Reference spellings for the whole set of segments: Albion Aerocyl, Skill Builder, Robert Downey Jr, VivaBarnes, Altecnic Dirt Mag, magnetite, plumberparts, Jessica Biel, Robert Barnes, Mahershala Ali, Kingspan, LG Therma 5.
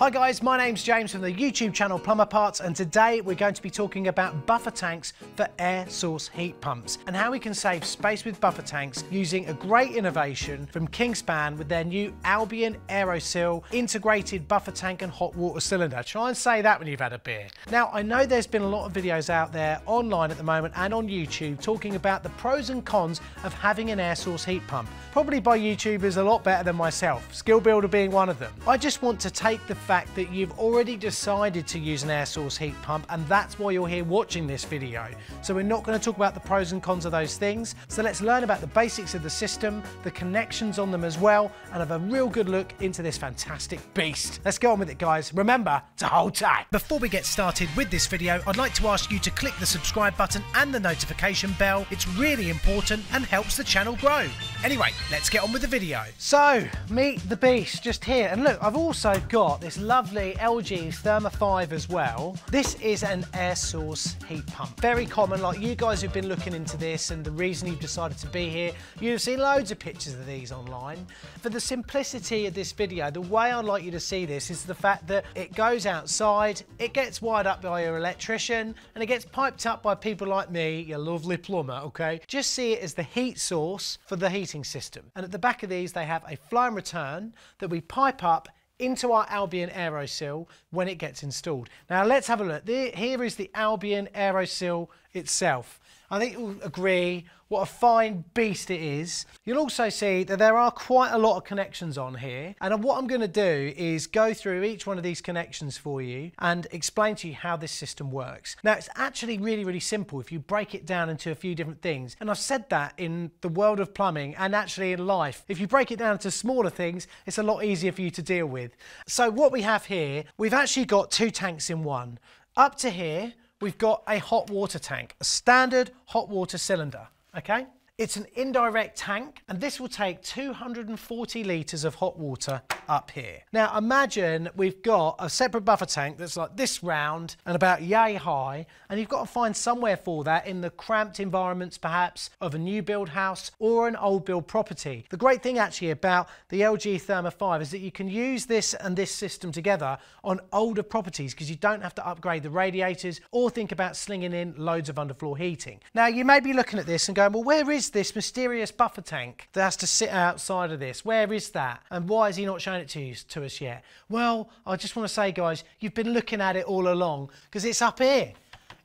Hi guys, my name's James from the YouTube channel Plumber Parts, and today we're going to be talking about buffer tanks for air source heat pumps and how we can save space with buffer tanks using a great innovation from Kingspan with their new Albion Aerocyl integrated buffer tank and hot water cylinder. Try and say that when you've had a beer. Now, I know there's been a lot of videos out there online at the moment and on YouTube talking about the pros and cons of having an air source heat pump, probably by YouTubers a lot better than myself, Skill Builder being one of them. I just want to take the fact that you've already decided to use an air source heat pump, and that's why you're here watching this video. So we're not going to talk about the pros and cons of those things. So let's learn about the basics of the system, the connections on them as well, and have a real good look into this fantastic beast. Let's get on with it, guys. Remember to hold tight. Before we get started with this video, I'd like to ask you to click the subscribe button and the notification bell. It's really important and helps the channel grow. Anyway, let's get on with the video. So meet the beast just here, and look, I've also got this lovely LG Therma 5 as well. This is an air source heat pump. Very common, like you guys who've been looking into this and the reason you've decided to be here, you've seen loads of pictures of these online. For the simplicity of this video, the way I'd like you to see this is the fact that it goes outside, it gets wired up by your electrician, and it gets piped up by people like me, your lovely plumber, okay? Just see it as the heat source for the heating system. And at the back of these, they have a flowing return that we pipe up into our Albion Aerocyl when it gets installed. Now let's have a look. Here is the Albion Aerocyl itself. I think you'll agree what a fine beast it is. You'll also see that there are quite a lot of connections on here, and what I'm going to do is go through each one of these connections for you and explain to you how this system works. Now, it's actually really simple if you break it down into a few different things, and I've said that in the world of plumbing and actually in life. If you break it down to smaller things, it's a lot easier for you to deal with. So what we have here, we've actually got two tanks in one. Up to here, we've got a hot water tank, a standard hot water cylinder, okay? It's an indirect tank, and this will take 240 litres of hot water up here. Now imagine we've got a separate buffer tank that's like this round and about yay high, and you've got to find somewhere for that in the cramped environments perhaps of a new build house or an old build property. The great thing actually about the LG Therma 5 is that you can use this and this system together on older properties because you don't have to upgrade the radiators or think about slinging in loads of underfloor heating. Now you may be looking at this and going, well, where is this mysterious buffer tank that has to sit outside of this? Where is that? And why is he not showing it to us yet? Well, I just want to say, guys, you've been looking at it all along because it's up here.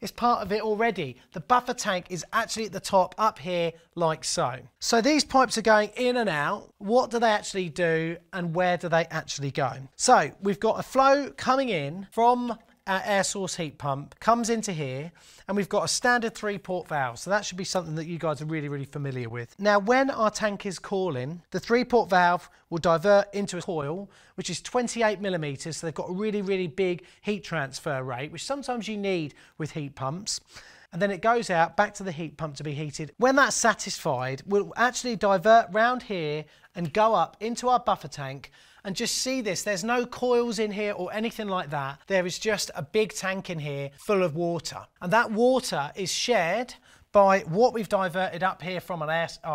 It's part of it already. The buffer tank is actually at the top up here like so. So these pipes are going in and out. What do they actually do and where do they actually go? So we've got a flow coming in from our air source heat pump, comes into here, and we've got a standard 3-port valve. So that should be something that you guys are really familiar with. Now, when our tank is cooling, the 3-port valve will divert into a coil, which is 28 millimeters. So they've got a really big heat transfer rate, which sometimes you need with heat pumps. And then it goes out back to the heat pump to be heated. When that's satisfied, we'll actually divert round here and go up into our buffer tank. And just see this, there's no coils in here or anything like that. There is just a big tank in here full of water. And that water is shared by what we've diverted up here from our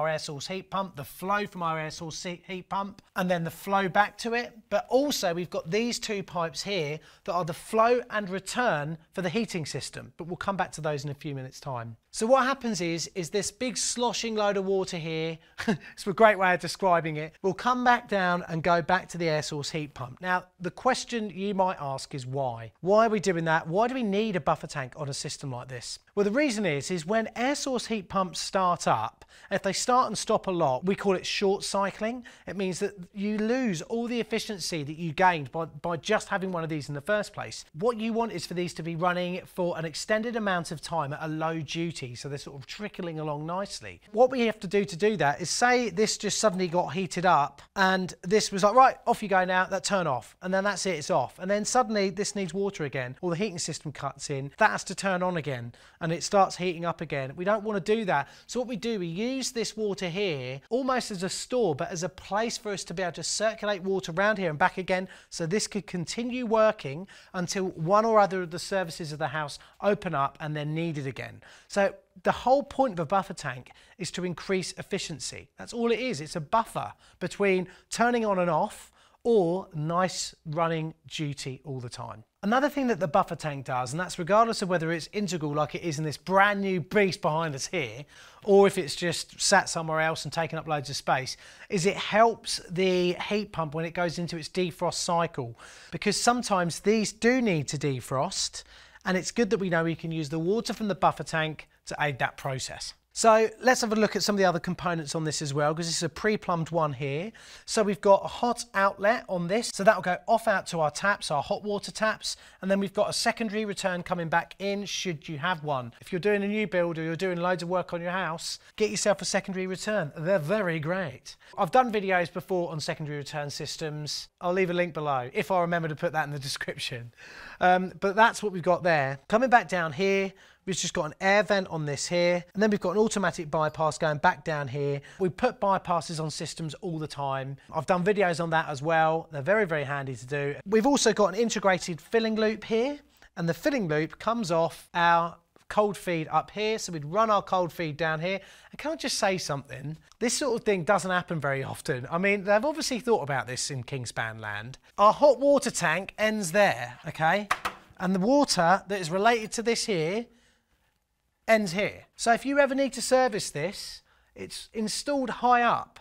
air source heat pump, the flow from our air source heat pump, and then the flow back to it. But also we've got these two pipes here that are the flow and return for the heating system, but we'll come back to those in a few minutes time. So what happens is this big sloshing load of water here, it's a great way of describing it, will come back down and go back to the air source heat pump. Now, the question you might ask is why? Why are we doing that? Why do we need a buffer tank on a system like this? Well, the reason is when air source heat pumps start up, if they start and stop a lot, we call it short cycling. It means that you lose all the efficiency that you gained by just having one of these in the first place. What you want is for these to be running for an extended amount of time at a low duty, so they're sort of trickling along nicely. What we have to do that is, say this just suddenly got heated up and this was like, right, off you go now, that turn off, and then that's it, it's off. And then suddenly this needs water again, or the heating system cuts in, that has to turn on again, and it starts heating up again. We don't want to do that. So what we do, we use this water here almost as a store, but as a place for us to be able to circulate water around here and back again, so this could continue working until one or other of the services of the house open up and they're needed again. So the whole point of a buffer tank is to increase efficiency. That's all it is. It's a buffer between turning on and off or nice running duty all the time. Another thing that the buffer tank does, and that's regardless of whether it's integral like it is in this brand new beast behind us here, or if it's just sat somewhere else and taken up loads of space, is it helps the heat pump when it goes into its defrost cycle. Because sometimes these do need to defrost, and it's good that we know we can use the water from the buffer tank to aid that process. So let's have a look at some of the other components on this as well, because this is a pre-plumbed one here. So we've got a hot outlet on this, so that'll go off out to our taps, our hot water taps, and then we've got a secondary return coming back in, should you have one. If you're doing a new build or you're doing loads of work on your house, get yourself a secondary return. They're very great. I've done videos before on secondary return systems. I'll leave a link below, if I remember to put that in the description. But that's what we've got there. Coming back down here, we've just got an air vent on this here, and then we've got an automatic bypass going back down here. We put bypasses on systems all the time. I've done videos on that as well. They're very, very handy to do. We've also got an integrated filling loop here, and the filling loop comes off our cold feed up here, so we'd run our cold feed down here. And can I just say something? This sort of thing doesn't happen very often. I mean, they've obviously thought about this in Kingspan land. Our hot water tank ends there, okay? And the water that is related to this here ends here. So if you ever need to service this, it's installed high up,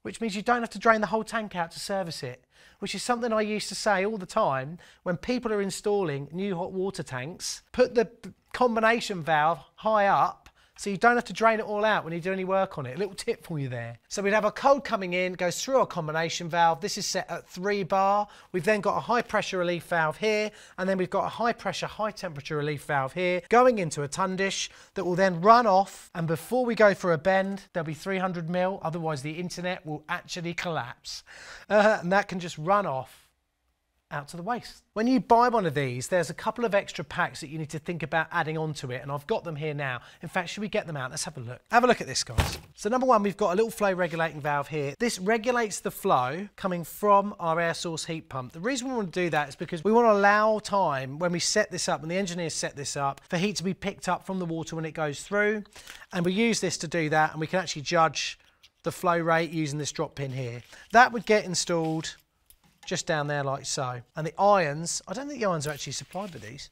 which means you don't have to drain the whole tank out to service it, which is something I used to say all the time when people are installing new hot water tanks. Put the combination valve high up so you don't have to drain it all out when you do any work on it. A little tip for you there. So we'd have our cold coming in, goes through our combination valve. This is set at 3 bar. We've then got a high pressure relief valve here, and then we've got a high pressure, high temperature relief valve here, going into a ton dish that will then run off. And before we go for a bend, there'll be 300 mil, otherwise the internet will actually collapse. And that can just run off out to the waste. When you buy one of these, there's a couple of extra packs that you need to think about adding onto it, and I've got them here now. In fact, should we get them out? Let's have a look. Have a look at this, guys. So number one, we've got a little flow regulating valve here. This regulates the flow coming from our air source heat pump. The reason we want to do that is because we want to allow time when we set this up, when the engineers set this up, for heat to be picked up from the water when it goes through. And we use this to do that, and we can actually judge the flow rate using this drop pin here. That would get installed just down there like so. And the irons, I don't think the irons are actually supplied with these.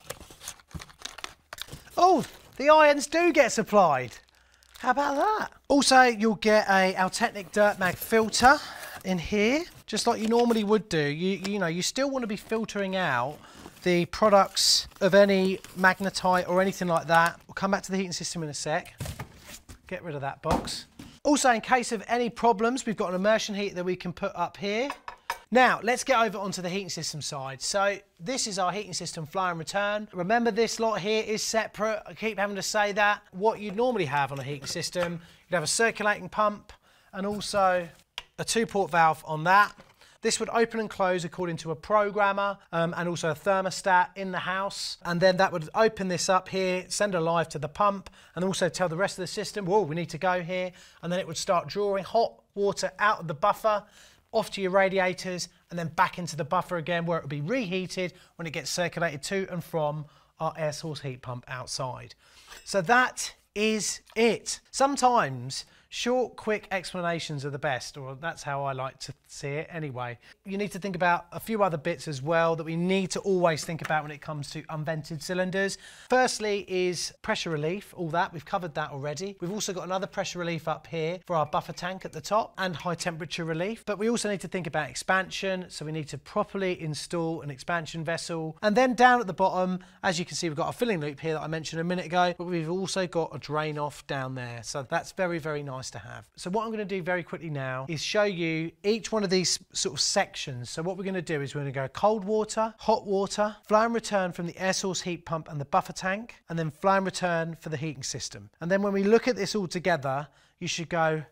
Oh, the irons do get supplied. How about that? Also, you'll get a Altecnic Dirt Mag filter in here, just like you normally would do. You know, you still want to be filtering out the products of any magnetite or anything like that. We'll come back to the heating system in a sec. Get rid of that box. Also, in case of any problems, we've got an immersion heater that we can put up here. Now, let's get over onto the heating system side. So this is our heating system flow and return. Remember, this lot here is separate. I keep having to say that. What you'd normally have on a heating system, you'd have a circulating pump and also a 2-port valve on that. This would open and close according to a programmer and also a thermostat in the house. And then that would open this up here, send a live to the pump, and also tell the rest of the system, whoa, we need to go here. And then it would start drawing hot water out of the buffer, off to your radiators, and then back into the buffer again, where it will be reheated when it gets circulated to and from our air source heat pump outside. So that is it. Sometimes short, quick explanations are the best, or that's how I like to see it anyway. You need to think about a few other bits as well that we need to always think about when it comes to unvented cylinders. Firstly is pressure relief, all that. We've covered that already. We've also got another pressure relief up here for our buffer tank at the top, and high temperature relief. But we also need to think about expansion, so we need to properly install an expansion vessel. And then down at the bottom, as you can see, we've got a filling loop here that I mentioned a minute ago, but we've also got a drain off down there. So that's very, very nice to have. So what I'm going to do very quickly now is show you each one of these sort of sections. So what we're going to do is we're going to go cold water, hot water, flow and return from the air source heat pump and the buffer tank, and then flow and return for the heating system. And then when we look at this all together, you should go,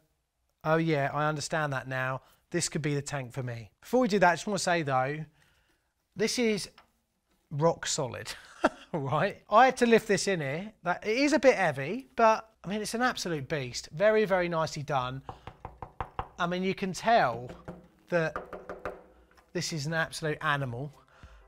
oh yeah, I understand that now. This could be the tank for me. Before we do that, I just want to say though, this is rock solid, right? I had to lift this in here. That, it is a bit heavy, but I mean, it's an absolute beast. Very, very nicely done. I mean, you can tell that this is an absolute animal.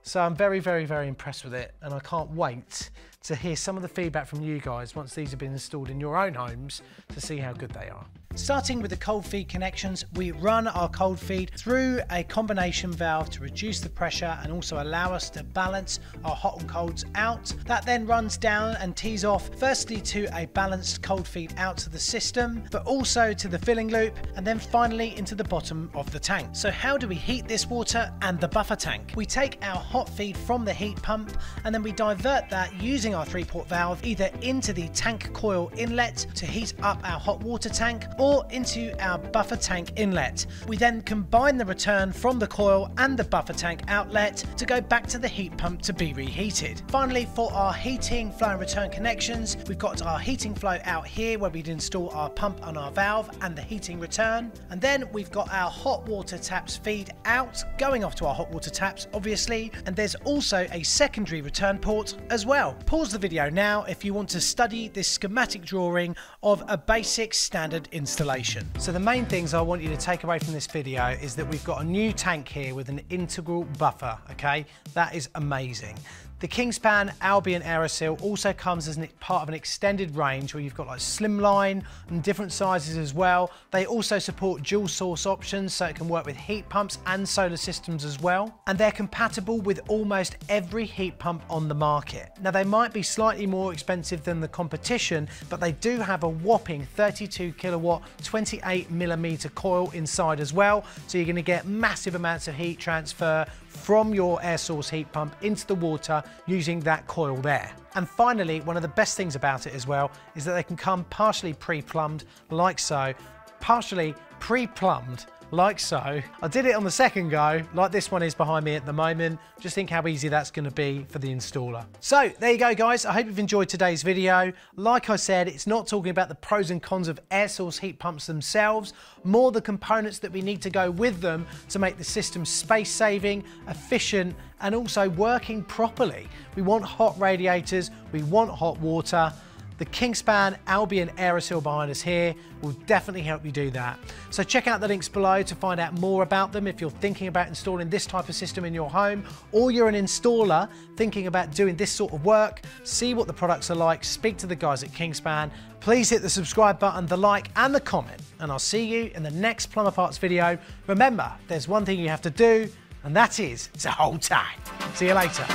So I'm very, very, very impressed with it. And I can't wait to hear some of the feedback from you guys once these have been installed in your own homes to see how good they are. Starting with the cold feed connections, we run our cold feed through a combination valve to reduce the pressure and also allow us to balance our hot and colds out. That then runs down and tees off firstly to a balanced cold feed out to the system, but also to the filling loop and then finally into the bottom of the tank. So how do we heat this water and the buffer tank? We take our hot feed from the heat pump and then we divert that using our 3-port valve either into the tank coil inlet to heat up our hot water tank or into our buffer tank inlet. We then combine the return from the coil and the buffer tank outlet to go back to the heat pump to be reheated. Finally, for our heating flow and return connections, we've got our heating flow out here where we'd install our pump and our valve and the heating return. And then we've got our hot water taps feed out, going off to our hot water taps, obviously. And there's also a secondary return port as well. Pause the video now if you want to study this schematic drawing of a basic standard installation. So the main things I want you to take away from this video is that we've got a new tank here with an integral buffer, okay? That is amazing. The Kingspan Albion Aerocyl also comes as part of an extended range where you've got like slimline and different sizes as well. They also support dual source options, so it can work with heat pumps and solar systems as well. And they're compatible with almost every heat pump on the market. Now they might be slightly more expensive than the competition, but they do have a whopping 32 kilowatt 28mm coil inside as well, so you're going to get massive amounts of heat transfer from your air source heat pump into the water using that coil there. And finally, one of the best things about it as well is that they can come partially pre-plumbed like so, partially pre-plumbed like so. I did it on the second go, like this one is behind me at the moment. Just think how easy that's going to be for the installer. So there you go, guys. I hope you've enjoyed today's video. Like I said, it's not talking about the pros and cons of air source heat pumps themselves, more the components that we need to go with them to make the system space-saving, efficient, and also working properly. We want hot radiators, we want hot water. The Kingspan Albion Aerocyl behind us here will definitely help you do that. So check out the links below to find out more about them if you're thinking about installing this type of system in your home, or you're an installer thinking about doing this sort of work. See what the products are like, speak to the guys at Kingspan. Please hit the subscribe button, the like and the comment, and I'll see you in the next Plumber Parts video. Remember, there's one thing you have to do, and that is to hold tight. See you later.